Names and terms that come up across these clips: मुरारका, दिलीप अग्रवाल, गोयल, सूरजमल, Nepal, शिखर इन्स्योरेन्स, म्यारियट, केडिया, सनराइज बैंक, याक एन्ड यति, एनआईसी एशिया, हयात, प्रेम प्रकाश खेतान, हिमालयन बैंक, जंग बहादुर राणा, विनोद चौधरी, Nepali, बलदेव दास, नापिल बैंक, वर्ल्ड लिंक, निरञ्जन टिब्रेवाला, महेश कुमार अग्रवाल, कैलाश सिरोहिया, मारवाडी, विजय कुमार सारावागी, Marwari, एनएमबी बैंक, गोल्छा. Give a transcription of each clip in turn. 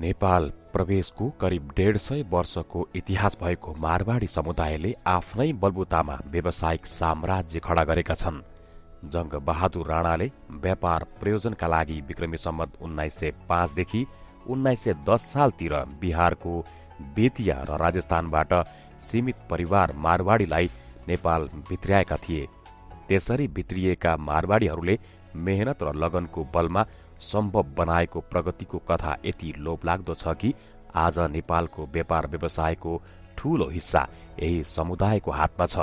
नेपाल प्रवेशको करिब 150 वर्षको इतिहास भएको मारवाडी समुदायले आफ्नै बलबुतामा व्यावसायिक साम्राज्य खडा गरेका छन्। जंग बहादुर राणाले व्यापार प्रयोजनका लागि विक्रमी सम्वत 1905 देखि 1910 सालतिर बिहारको बेतिया र राजस्थानबाट सीमित परिवार मारवाडीलाई नेपाल भित्र्याएका थिए। त्यसरी भित्रिएका मारवाडीहरूले मेहनत र लगनको बलमा सम्भव बनाएको प्रगतिको कथा यति लोभलाग्दो छ कि आज नेपालको व्यापार व्यवसायको ठूलो हिस्सा यही समुदायको हातमा छ।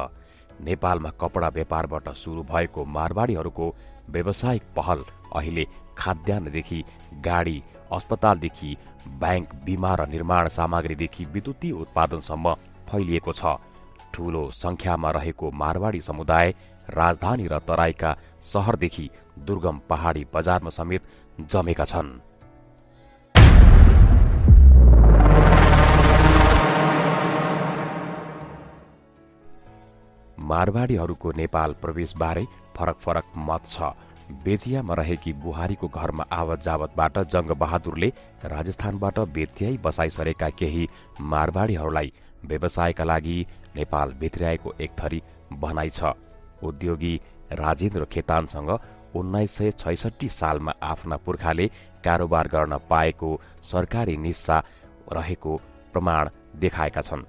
नेपालमा कपडा व्यापारबाट सुरु भएको मारवाडीहरूको व्यावसायिक पहल अहिले खाद्यान्नदेखि गाडी, अस्पतालदेखि बैंक, बीमा र निर्माण सामग्रीदेखि विद्युतीय उत्पादनसम्म फैलिएको छ। ठूलो संख्यामा रहेको मारवाडी समुदाय राजधानी र तराईका शहरदेखि दुर्गम पहाडी बजारमा समेत जमेका छन्। मारवाडीहरूको नेपाल प्रवेशबारे फरक फरक मत छ। बेतियामा रहेकी बुहारीको घरमा आवत जावतबाट जंग बहादुरले राजस्थानबाट बेतियाई बसाई सरेका केही मारवाडीहरूलाई व्यवसायका लागि नेपाल भित्र्याएको एक थरी भनाइ छ। उद्योगी राजेन्द्र खेतानसँग 1966 सालमा आफ्ना पुर्खाले कारोबार गर्न पाएको सरकारी निस्सा रहेको प्रमाण देखाएका छन्।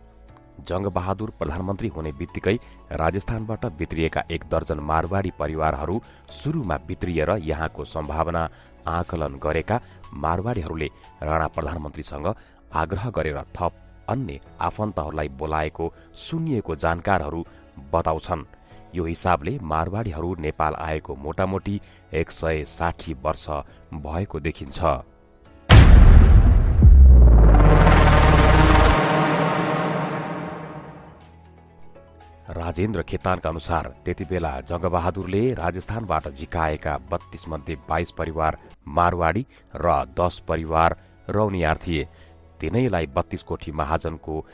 जंगबहादुर प्रधानमन्त्री हुने बित्तिकै राजस्थानबाट भित्रिएका एक दर्जन मारवाडी परिवारहरू सुरुमा भित्रिएर यहाँको सम्भावना आकलन गरेका मारवाडीहरूले राणा प्रधानमन्त्रीसँग आग्रह गरेर थप अन्य आफन्तहरूलाई बोलाएको सुनिएको जानकारहरू बताउँछन्। यो हिसाबले मारवाडीहरू नेपाल आएको मोटामोटी 160 वर्ष भएको देखिन्छ। राजेन्द्र खेतानका अनुसार त्यतिबेला जंगबहादुरले राजस्थानबाट झिकाएका 32 मध्ये 22 परिवार मारवाडी र 10 परिवार रौनियार थिए। तिनैलाई 32 कोठी महाजनको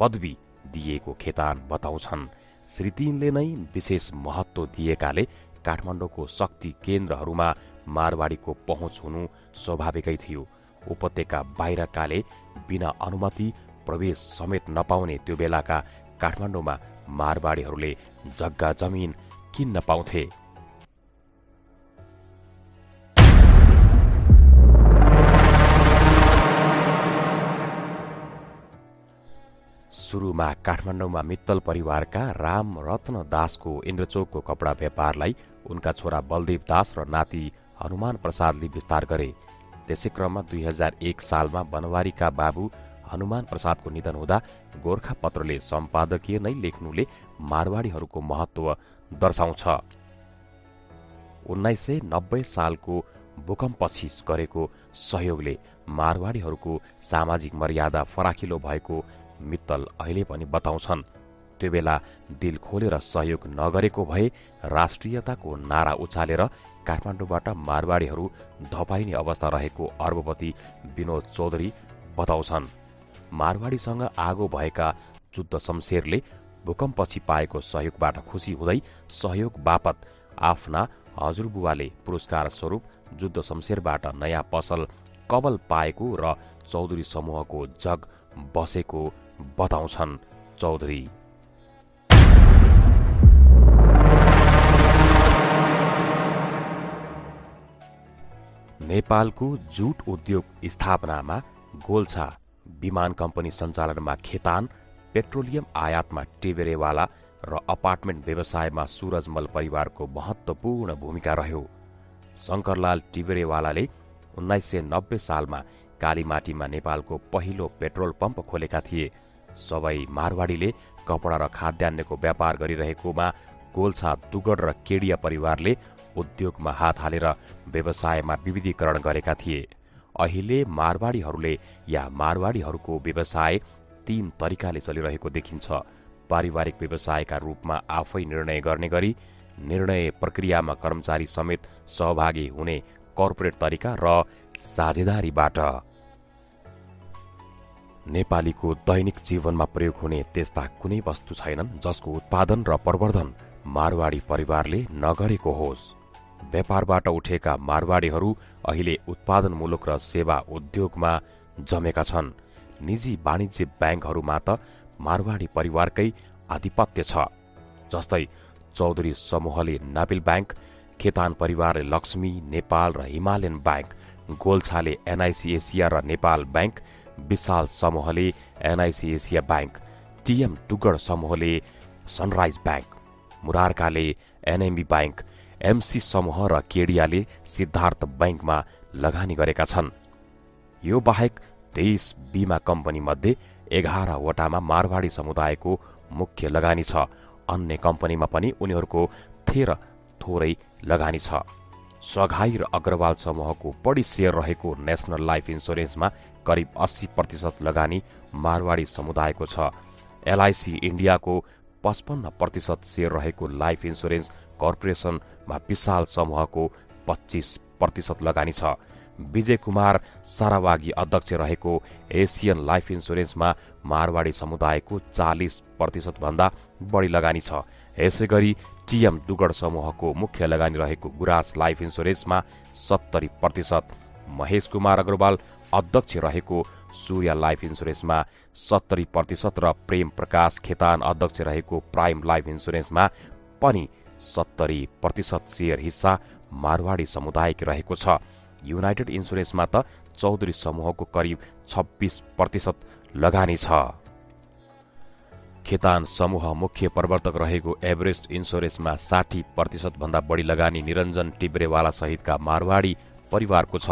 पदवी दिएको खेतान बताउँछन्। श्री तीनले नै विशेष महत्व दिएकाले काठमाडौँको शक्ति केन्द्रहरूमा मारवाडीको पहुँच हुनु स्वाभाविकै थियो। उपत्यका बाहिरकाले बिना अनुमति प्रवेश समेत नपाउने त्यो बेलाका काठमाडौँमा मारवाडीहरूले जग्गा जमिन किन्न पाउँथे। सुरुमा काठमाडौँमा मित्तल परिवारका राम रत्न दासको इन्द्रचोकको कपडा व्यापारलाई उनका छोरा बलदेव दास र नाति हनुमान प्रसादले विस्तार गरे। त्यसै क्रममा 2001 सालमा बनवारीका बाबु हनुमान प्रसादको निधन हुँदा गोर्खापत्रले सम्पादकीय नै लेख्नुले मारवाडीहरूको महत्त्व दर्शाउँछ। 1990 सालको भूकम्पपछि गरेको सहयोगले मारवाडीहरूको सामाजिक मर्यादा फराकिलो भएको मित्तल अहिले पनि बताउँछन्। त्यो बेला दिल खोलेर सहयोग नगरेको भए राष्ट्रियताको नारा उचालेर काठमाडौँबाट मारवाडीहरू धपाइने अवस्था रहेको अर्बपति विनोद चौधरी बताउँछन्। मारवाडीसँग आगो भएका जुद्ध शमशेरले भूकम्पपछि पाएको सहयोगबाट खुसी हुँदै सहयोग बापत आफ्ना हजुरबुवाले पुरस्कार स्वरूप जुद्ध शमशेरबाट नयाँ पसल कबल पाएको र चौधरी समूहको जग बसेको बताउँछन् चौधरी। नेपालको जुट उद्योग स्थापनामा गोल्छा, विमान कम्पनी सञ्चालनमा खेतान, पेट्रोलियम आयातमा टेबेरेवाला र अपार्टमेन्ट व्यवसायमा सूरजमल परिवारको महत्त्वपूर्ण भूमिका रह्यो। शङ्करलाल टिबेरेवालाले 1990 सालमा कालीमाटीमा नेपालको पहिलो पेट्रोल पम्प खोलेका थिए। सबै मारवाडीले कपडा र खाद्यान्नको व्यापार गरिरहेकोमा गोल्छा, दुगड र केडिया परिवारले उद्योगमा हात हालेर व्यवसायमा विविधीकरण गरेका थिए। अहिले मारवाडीहरूले या मारवाडीहरूको व्यवसाय 3 तरिकाले चलिरहेको देखिन्छ। पारिवारिक व्यवसायका रूपमा आफै निर्णय गर्ने गरी निर्णय प्रक्रियामा कर्मचारी समेत सहभागी हुने कर्पोरेट तरिका र साझेदारीबाट। नेपालीको दैनिक जीवनमा प्रयोग हुने त्यस्ता कुनै वस्तु छैनन् जसको उत्पादन र प्रवर्धन मारवाडी परिवारले नगरेको होस्। व्यापारबाट उठेका मारवाडीहरू अहिले उत्पादनमूलक र सेवा उद्योगमा जमेका छन्। निजी वाणिज्य बैंकहरुमा त मारवाड़ी परिवारकै आधिपत्य छ। जस्तै चौधरी समूहले नापिल बैंक, खेतान परिवारले लक्ष्मी नेपाल र हिमालयन बैंक, गोल्छाले एनआईसी एशिया र नेपाल बैंक, विशाल समूहले एनआईसी एशिया बैंक, टीएम टुगड समूहले सनराइज बैंक, मुरारकाले एनएमबी बैंक, एमसी समूह र केडियाले सिद्धार्थ बैंकमा लगानी गरेका छन्। यो बाहेक 23 बीमा कम्पनी मध्ये 11 वटामा मारवाड़ी समुदायको मुख्य लगानी छ। अन्य कम्पनीमा पनि उनीहरूको थेर थोरै लगानी छ। सघाई र अग्रवाल समूहको बढी शेयर रहेको नेशनल लाइफ इन्स्योरेन्समा करिब 80% लगानी मारवाड़ी समुदायको छ। एलआईसी इन्डियाको 55% शेयर रहेको लाइफ इन्स्योरेन्स कर्पोरेसनमा विशाल समूहको 25% लगानी छ। विजय कुमार सारावागी अध्यक्ष रहेको एशियन लाइफ इन्स्योरेन्समा मारवाड़ी समुदायको 40% भन्दा बढी लगानी छ। यसैगरी टीएम डुगड समूहको मुख्य लगानी रहेको गुराँस लाइफ इन्स्योरेन्समा 70%, महेश कुमार अग्रवाल अध्यक्ष रहेको सूर्य लाइफ इन्स्योरेन्समा 70% र प्रेम प्रकाश खेतान अध्यक्ष रहेको प्राइम लाइफ इन्स्योरेन्समा पनि 70% शेयर हिस्सा मारवाड़ी समुदायको रहेको छ। युनाइटेड इन्स्योरेन्समा त चौधरी समूहको करिब 26% लगानी छ। खेतान समूह मुख्य प्रवर्तक रहेको एभरेस्ट इन्स्योरेन्समा 60% भन्दा बढी लगानी निरञ्जन टिब्रेवाला सहितका मारवाड़ी परिवारको छ।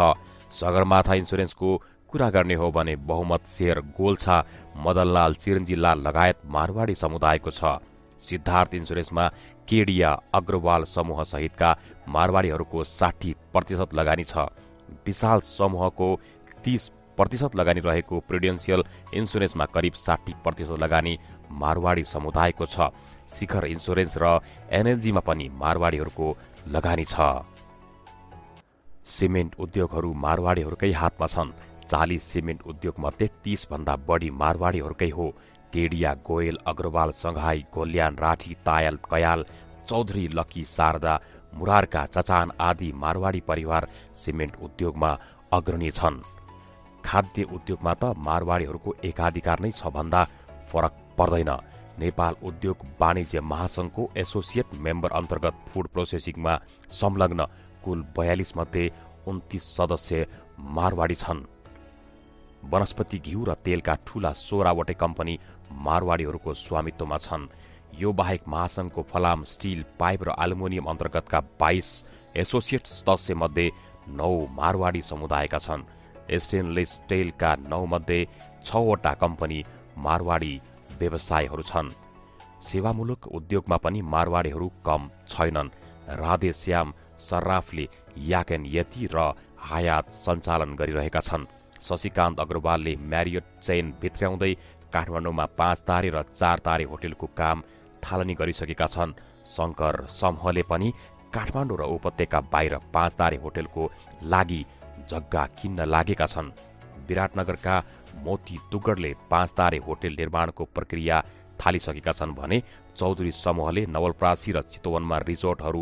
सगरमाथा इन्स्योरेन्सको कुरा गर्ने हो भने बहुमत शेयर गोल्छा मदनलाल चिरन्जीलाल लगायत मारवाड़ी समुदायको छ। सिद्धार्थ इन्स्योरेन्समा केडिया अग्रवाल समूह सहितका मारवाड़ीहरूको 60% लगानी छ। विशाल समूहको 30% लगानी रहेको प्रिडेन्सियल इन्स्योरेन्समा करिब 60% लगानी मारवाड़ी समुदायको छ। शिखर इन्स्योरेन्स र एनएलजीमा पनि मारवाड़ीहरूको लगानी छ। सिमेन्ट उद्योगहरू मारवाड़ीहरूकै हातमा छन्। 40 सिमेन्ट उद्योगमध्ये 30 भन्दा बढी मारवाड़ीहरूकै हो। केडिया गोयल अग्रवाल सङ्घाई गोल्यान राठी तायल कयाल चौधरी लकी शारदा मुरारका चचान आदि मारवाड़ी परिवार सिमेन्ट उद्योगमा अग्रणी छन्। खाद्य उद्योगमा त मारवाड़ीहरूको एकाधिकार नै छ भन्दा फरक पर्दैन। नेपाल उद्योग वाणिज्य महासंघको एसोसिएट मेम्बर अन्तर्गत फूड प्रोसेसिङमा संलग्न कुल 42 मध्ये 29 सदस्य मारवाड़ी छन्। वनस्पति घिउ र तेलका ठूला 16 वटै कम्पनी मारवाड़ीहरूको स्वामित्वमा छन्। यो बाहेक महासंघको फलाम स्टील पाइप र एल्युमिनियम अन्तर्गतका 22 एसोसिएट सदस्यमध्ये 9 मारवाड़ी समुदायका छन्। स्टेनलेस स्टीलका 9 मध्ये 6 वटा कम्पनी मारवाड़ी व्यवसायहरू छन्। सेवामूलक उद्योगमा पनि मारवाड़ीहरू कम छैनन्। राधेश्याम सर्राफले याक एन्ड यति र हयात सञ्चालन गरिरहेका छन्। शशिकान्त अग्रवालले म्यारियट चेन भित्र्याउँदै काठमाडौँमा 5 तारे र 4 तारे होटलको काम थालनी गरिसकेका छन्। शंकर समूहले पनि काठमाडौँ र उपत्यका बाहिर 5 तारे होटलको लागि जग्गा किन्न लागेका छन्। विराटनगरका मोती दुगडले 5 तारे होटल निर्माणको प्रक्रिया थालिसकेका छन् भने चौधरी समूहले नवलप्रासी र चितवनमा रिजोर्टहरू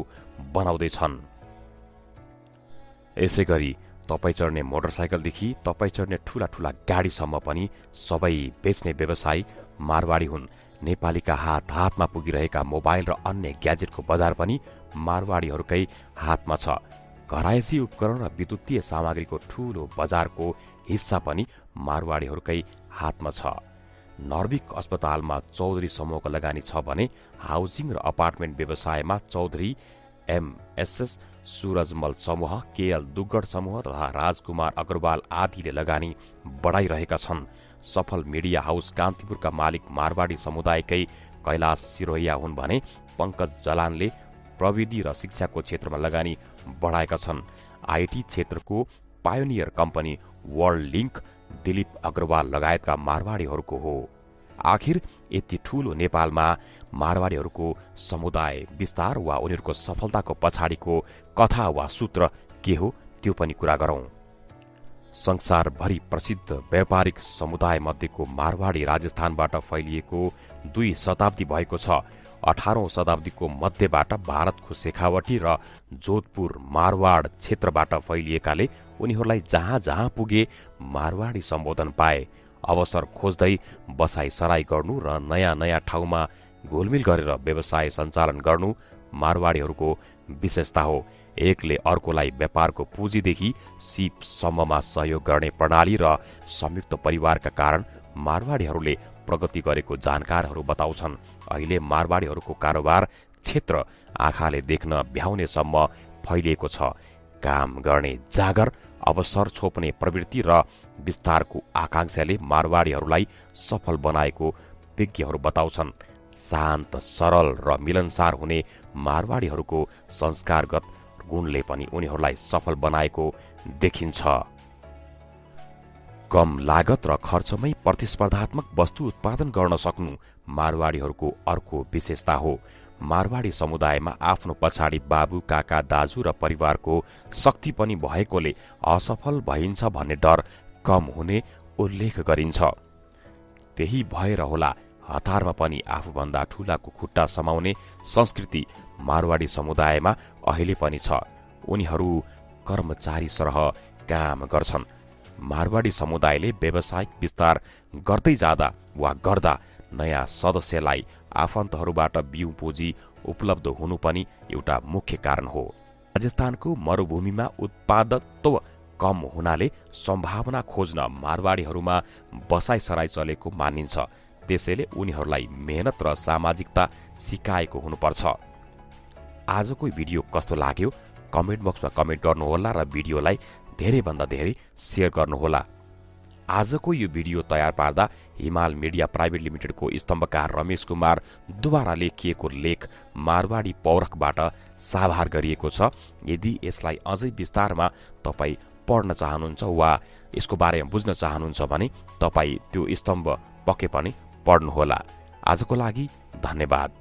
बनाउँदै छन्। यसैगरी तपाई चढ्ने मोटरसाइकलदेखि तपाई चढ्ने ठूला ठूला गाडीसम्म पनि सबै बेच्ने व्यवसायी मारवाड़ी हुन्। नेपालीका हात हातमा पुगिरहेका मोबाइल र अन्य ग्याजेटको बजार पनि मारवाड़ीहरूकै हातमा छ। घरायसी उपकरण र विद्युतीय सामग्रीको ठूलो बजारको हिस्सा पनि मारवाड़ीहरूकै हातमा छ। नर्विक अस्पतालमा चौधरी समूहको लगानी छ भने हाउसिङ र अपार्टमेन्ट व्यवसायमा चौधरी एमएसएस सूरजमल समूह केएल दुग्गड समूह तथा राजकुमार अग्रवाल आदिले लगानी बढाइरहेका छन्। सफल मिडिया हाउस कान्तिपुरका मालिक मारवाड़ी समुदायकै कैलाश सिरोहिया हुन् भने पंकज जलानले प्रविधि र शिक्षाको क्षेत्रमा लगानी बढाएका छन्। आईटी क्षेत्रको pioneer company वर्ल्ड लिंक दिलीप अग्रवाल लगायतका मारवाड़ीहरूको हो। आखिर यति ठूलो नेपालमा मारवाड़ीहरूको समुदाय विस्तार वा उनीहरूको सफलताको पछाडिको कथा वा सूत्र के हो त्यो पनि कुरा गरौं। संसारभरि प्रसिद्ध व्यापारिक समुदाय मध्येको मारवाड़ी राजस्थानबाट फैलिएको 2 शताब्दी भएको छ। 18औं शताब्दीको मध्यबाट भारतको शेखावटी र जोधपुर मारवाड़ क्षेत्रबाट फैलिएकाले उनीहरूलाई जहाँ जहाँ पुगे मारवाड़ी सम्बोधन पाए। अवसर खोज्दै बसाई सराई गर्नु र नयाँ नयाँ ठाउँमा घुलमिल गरेर व्यवसाय सञ्चालन गर्नु मारवाडीहरूको विशेषता हो। एकले अर्कोलाई व्यापारको पूँजीदेखि सीपसम्ममा सहयोग गर्ने प्रणाली र संयुक्त परिवारका कारण मारवाडीहरूले प्रगति गरेको जानकारहरू बताउँछन्। अहिले मारवाडीहरूको कारोबार क्षेत्र आँखाले देख्न भ्याउनेसम्म फैलिएको छ। काम गर्ने जागर, अवसर छोप्ने प्रवृत्ति र विस्तारको आकांक्षाले मारवाडीहरूलाई सफल बनाएको विज्ञहरू बताउँछन्। शान्त, सरल र मिलनसार हुने मारवाडीहरूको संस्कारगत गुणले पनि उनीहरूलाई सफल बनाएको देखिन्छ। कम लागत र खर्चमै प्रतिस्पर्धात्मक वस्तु उत्पादन गर्न सक्नु मारवाडीहरूको अर्को विशेषता हो। मारवाडी समुदायमा आफ्नो पछाडि बाबु, काका, दाजू र परिवारको शक्ति पनि भएकोले असफल भइन्छ भन्ने डर कम हुने उल्लेख गरिन्छ। त्यही भएर होला हतारमा पनि आफूभन्दा ठूलाको खुट्टा समाउने संस्कृति मारवाडी समुदायमा अहिले पनि छ। उनीहरू कर्मचारी सरह काम गर्छन्। मारवाडी समुदायले व्यावसायिक विस्तार गर्दै जाँदा वा गर्दा नयाँ सदस्यलाई आफन्तहरूबाट बिउ पुँजी उपलब्ध हुनु पनि एउटा मुख्य कारण हो। राजस्थानको मरुभूमिमा उत्पादकत्व कम हुनाले सम्भावना खोज्न मारवाडीहरूमा बसाइसराई चलेको मानिन्छ। त्यसैले उनीहरूलाई मेहनत र सामाजिकता सिकाएको हुनुपर्छ। आजको भिडियो कस्तो लाग्यो कमेन्ट बक्समा कमेन्ट गर्नुहोला र भिडियोलाई धेरैभन्दा धेरै सेयर गर्नुहोला। आजको यो भिडियो तयार पार्दा हिमाल मिडिया प्राइवेट लिमिटेडको स्तम्भकार रमेश कुमार द्वारा लेखिएको लेख मारवाडी पौरखबाट साभार गरिएको छ। यदि यसलाई अझै विस्तारमा तपाईँ पढ्न चाहनुहुन्छ वा यसको बारेमा बुझ्न चाहनुहुन्छ भने तपाईँ त्यो स्तम्भ पक्कै पनि पढ्नुहोला। आजको लागि धन्यवाद।